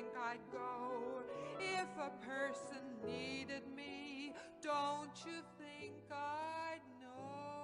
think I'd go if a person needed me? Don't you think I'd know?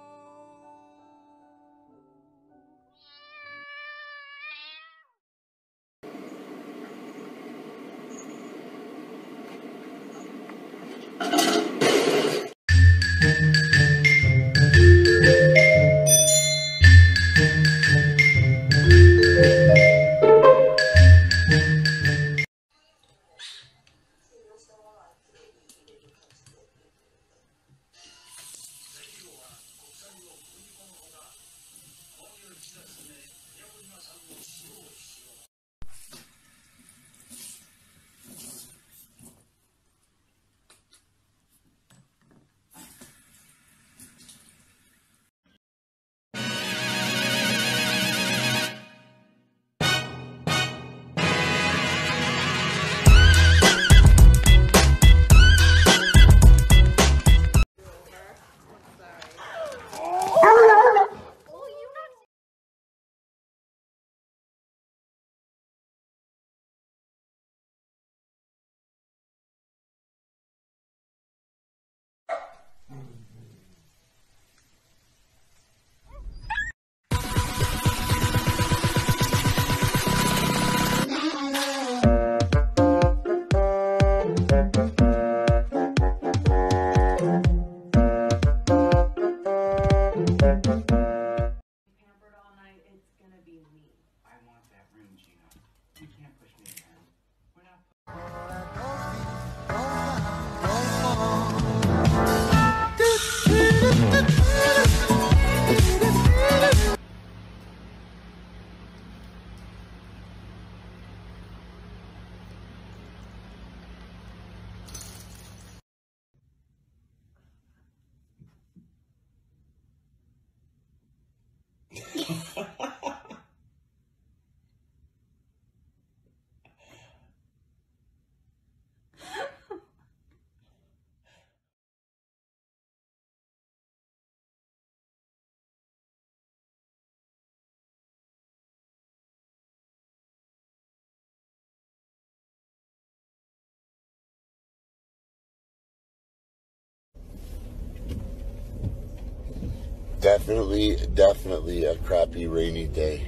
Definitely a crappy rainy day.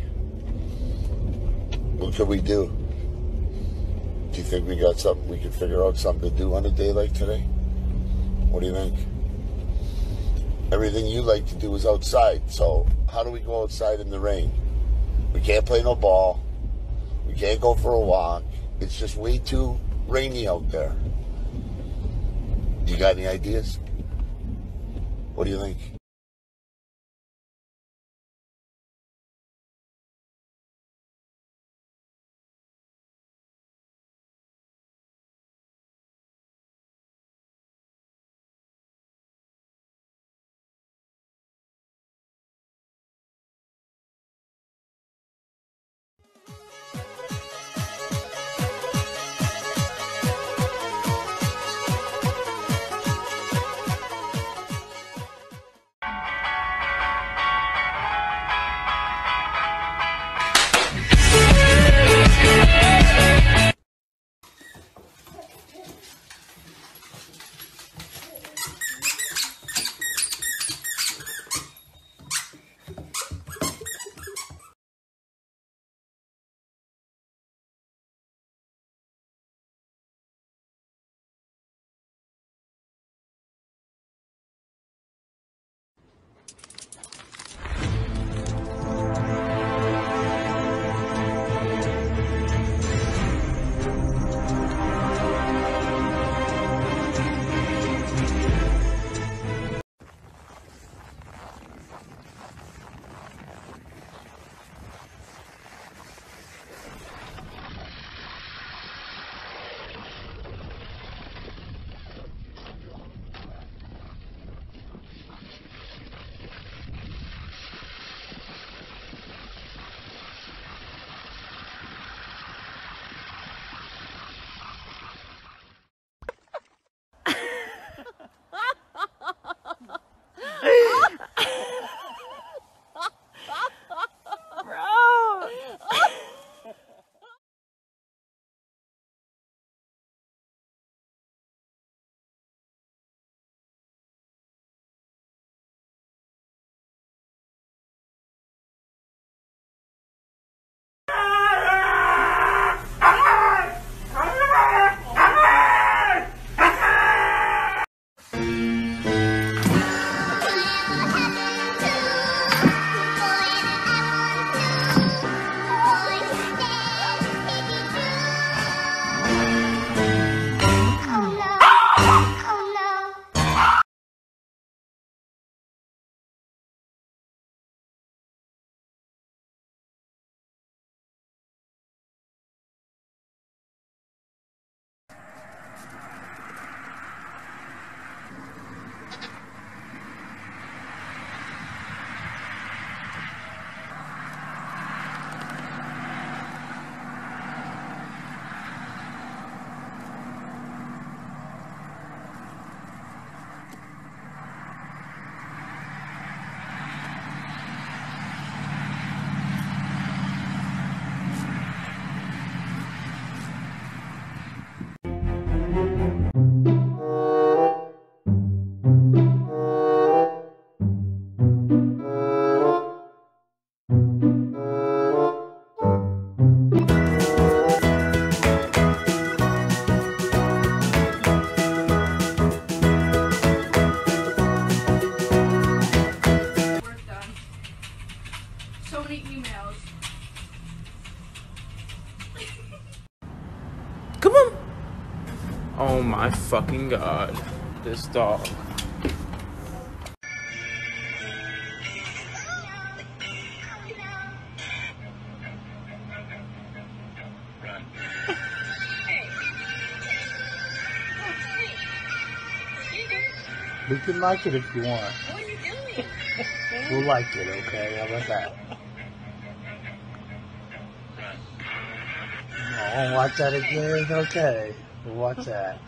What could we do? Do you think we got something, we could figure out something to do on a day like today? What do you think? Everything you like to do is outside, so how do we go outside in the rain? We can't play no ball. We can't go for a walk. It's just way too rainy out there. You got any ideas? What do you think? Oh my fucking god, this dog. We can like it if you want. What are you doing? We'll like it, okay? How about that? I won't watch that again, okay? We'll watch that.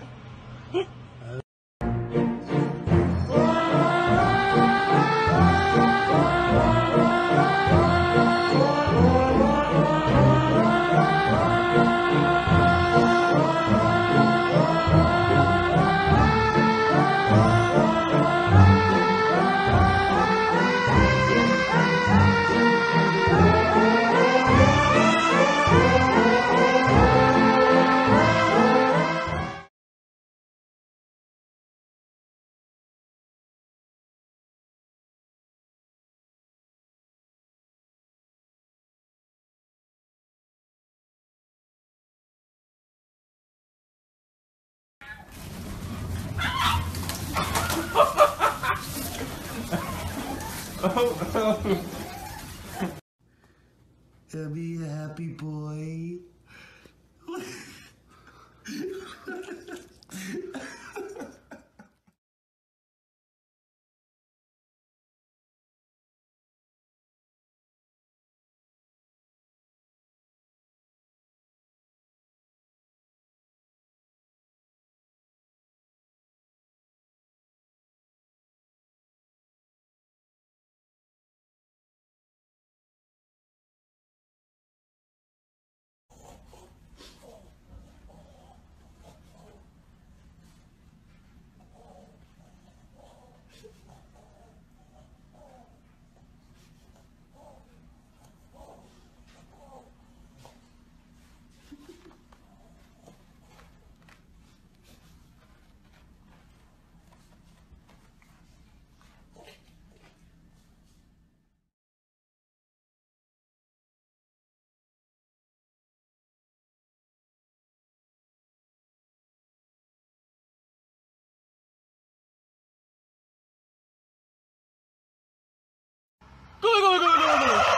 Tell me a happy boy. Go, go, go, go, go!